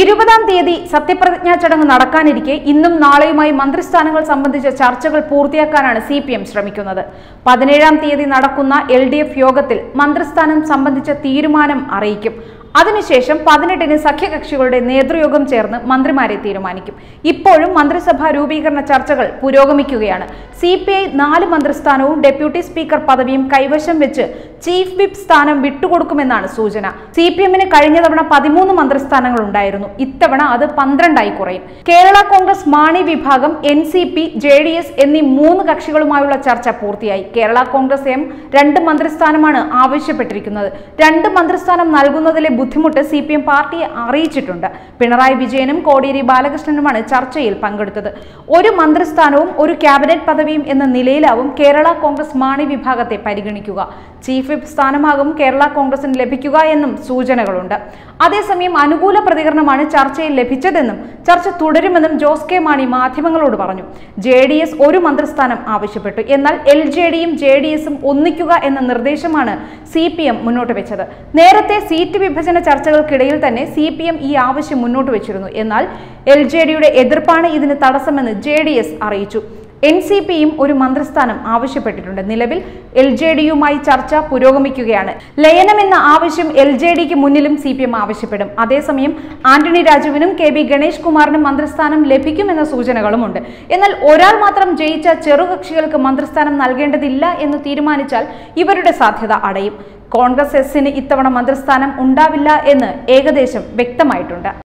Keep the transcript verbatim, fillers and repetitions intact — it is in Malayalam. ഇരുപതാം തീയതി സത്യപ്രതിജ്ഞാ ചടങ്ങ് നടക്കാനിരിക്കെ ഇന്നും നാളെയുമായി മന്ത്രിസ്ഥാനങ്ങൾ സംബന്ധിച്ച ചർച്ചകൾ പൂർത്തിയാക്കാനാണ് സി പി എം ശ്രമിക്കുന്നത്. പതിനേഴാം തീയതി നടക്കുന്ന എൽ ഡി എഫ് യോഗത്തിൽ മന്ത്രിസ്ഥാനം സംബന്ധിച്ച തീരുമാനം അറിയിക്കും. അതിനുശേഷം പതിനെട്ടിന് സഖ്യകക്ഷികളുടെ നേതൃയോഗം ചേർന്ന് മന്ത്രിമാരെ തീരുമാനിക്കും. ഇപ്പോഴും മന്ത്രിസഭാ രൂപീകരണ ചർച്ചകൾ പുരോഗമിക്കുകയാണ്. സി പി ഐ നാല് മന്ത്രിസ്ഥാനവും ഡെപ്യൂട്ടി സ്പീക്കർ പദവിയും കൈവശം വെച്ച് ചീഫ് വിപ്പ് സ്ഥാനം വിട്ടുകൊടുക്കുമെന്നാണ് സൂചന. സി പി എമ്മിന് കഴിഞ്ഞ തവണ പതിമൂന്ന് മന്ത്രിസ്ഥാനങ്ങൾ ഉണ്ടായിരുന്നു. ഇത്തവണ അത് പന്ത്രണ്ടായി കുറയും. കേരള കോൺഗ്രസ് മാണി വിഭാഗം, N C P, J D S എന്നീ മൂന്ന് കക്ഷികളുമായുള്ള ചർച്ച പൂർത്തിയായി. കേരള കോൺഗ്രസ് എം രണ്ട് മന്ത്രിസ്ഥാനമാണ് ആവശ്യപ്പെട്ടിരിക്കുന്നത്. രണ്ട് മന്ത്രിസ്ഥാനം നൽകുന്നതിലെ ബുദ്ധിമുട്ട് സി പി എം പാർട്ടിയെ അറിയിച്ചിട്ടുണ്ട്. പിണറായി വിജയനും കോടിയേരി ബാലകൃഷ്ണനുമാണ് ചർച്ചയിൽ പങ്കെടുത്തത്. ഒരു മന്ത്രിസ്ഥാനവും ഒരു ക്യാബിനറ്റ് പദവിയും എന്ന നിലയിലാവും കേരള കോൺഗ്രസ് മാണി വിഭാഗത്തെ പരിഗണിക്കുക. ചീഫ് വിപ്പ് സ്ഥാനമാകും കേരള കോൺഗ്രസിന് ലഭിക്കുക എന്നും സൂചനകളുണ്ട്. അതേസമയം അനുകൂല പ്രതികരണമാണ് ചർച്ചയിൽ ലഭിച്ചതെന്നും ചർച്ച തുടരുമെന്നും ജോസ് കെ മാണി മാധ്യമങ്ങളോട് പറഞ്ഞു. ജെ ഡി എസ് ഒരു മന്ത്രിസ്ഥാനം ആവശ്യപ്പെട്ടു. എന്നാൽ എൽ ജെ ഡിയും ജെ ഡി എസും ഒന്നിക്കുക എന്ന നിർദ്ദേശമാണ് സി പി എം മുന്നോട്ട് വെച്ചത്. നേരത്തെ സീറ്റ് വിഭജന ചർച്ചകൾക്കിടയിൽ തന്നെ സി പി എം ഈ ആവശ്യം മുന്നോട്ട് വെച്ചിരുന്നു. എന്നാൽ എൽ ജെ ഡിയുടെ എതിർപ്പാണ് ഇതിന് തടസ്സമെന്ന് ജെ ഡി എസ് അറിയിച്ചു. എൻ സി പിയും ഒരു മന്ത്രിസ്ഥാനം ആവശ്യപ്പെട്ടിട്ടുണ്ട്. നിലവിൽ എൽ ജെ ഡിയുമായി ചർച്ച പുരോഗമിക്കുകയാണ്. ലയനമെന്ന ആവശ്യം എൽ ജെ ഡിക്ക് മുന്നിലും സി പി എം ആവശ്യപ്പെടും. അതേസമയം ആന്റണി രാജുവിനും കെ ബി ഗണേഷ് കുമാറിനും മന്ത്രിസ്ഥാനം ലഭിക്കുമെന്ന സൂചനകളുമുണ്ട്. എന്നാൽ ഒരാൾ മാത്രം ജയിച്ച ചെറുകക്ഷികൾക്ക് മന്ത്രിസ്ഥാനം നൽകേണ്ടതില്ല എന്ന് തീരുമാനിച്ചാൽ ഇവരുടെ സാധ്യത അടയും. കോൺഗ്രസ് എസിന് ഇത്തവണ മന്ത്രിസ്ഥാനം ഉണ്ടാവില്ല എന്ന് ഏകദേശം വ്യക്തമായിട്ടുണ്ട്.